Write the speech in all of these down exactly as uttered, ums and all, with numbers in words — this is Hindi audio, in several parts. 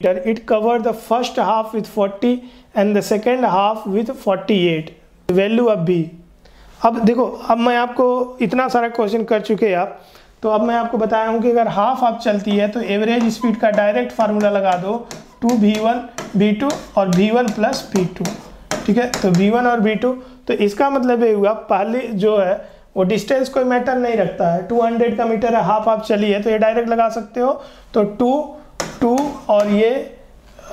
It covered the first half with forty and the second half with forty-eight. Value अब बी। अब देखो, अब मैं आपको इतना सारा क्वेश्चन कर चुके हैं आप, तो अब मैं आपको बताया हूँ कि अगर हाफ आप चलती है तो एवरेज स्पीड का डायरेक्ट फार्मूला लगा दो two v one v two और v one plus v two, ठीक है। तो वी वन और वी टू, तो इसका मतलब ये हुआ पहले जो है वो डिस्टेंस कोई मैटर नहीं रखता है। टू हंड्रेड का मीटर है, हाफ आप चली है तो ये डायरेक्ट लगा सकते हो। तो टू टू और ये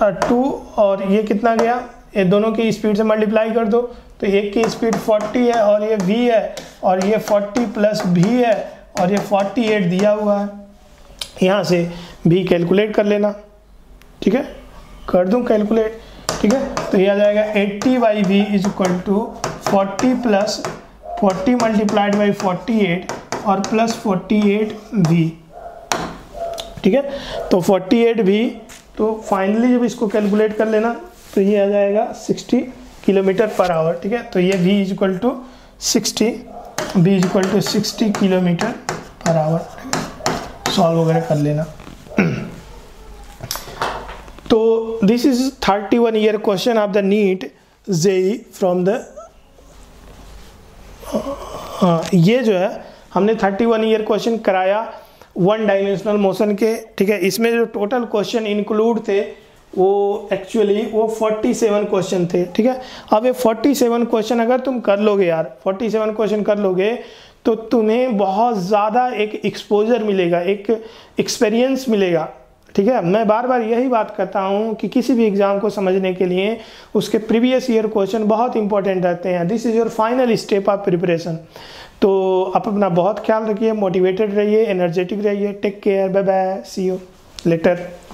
टू और ये कितना गया, ये दोनों की स्पीड से मल्टीप्लाई कर दो तो एक की स्पीड चालीस है और ये v है और ये चालीस प्लस v है और ये अड़तालीस दिया हुआ है। यहाँ से v कैलकुलेट कर लेना, ठीक है, कर दूँ कैलकुलेट, ठीक है। तो ये आ जाएगा अस्सी by v is equal to forty plus forty multiplied by अड़तालीस और प्लस अड़तालीस v, ठीक है। तो अड़तालीस भी, तो फाइनली जब इसको कैलकुलेट कर लेना तो ये आ जाएगा साठ किलोमीटर पर आवर, ठीक है। तो ये v equal to sixty, v equal to sixty kilometre per hour solve वगैरह कर लेना। तो this is thirty one year question of the NEET JEE from the, ये जो है हमने थर्टी वन ईयर क्वेश्चन कराया वन डायमेंशनल मोशन के, ठीक है। इसमें जो टोटल क्वेश्चन इंक्लूड थे वो एक्चुअली वो सैंतालीस क्वेश्चन थे, ठीक है। अब ये सैंतालीस क्वेश्चन अगर तुम कर लोगे यार, सैंतालीस क्वेश्चन कर लोगे तो तुम्हें बहुत ज़्यादा एक एक्सपोजर मिलेगा, एक एक्सपीरियंस मिलेगा, ठीक है। मैं बार बार यही बात करता हूँ कि किसी भी एग्ज़ाम को समझने के लिए उसके प्रीवियस ईयर क्वेश्चन बहुत इंपॉर्टेंट रहते हैं। This is your final step of preparation. तो आप अपना बहुत ख्याल रखिए, मोटिवेटेड रहिए, एनर्जेटिक रहिए। Take care, bye bye, see you letter.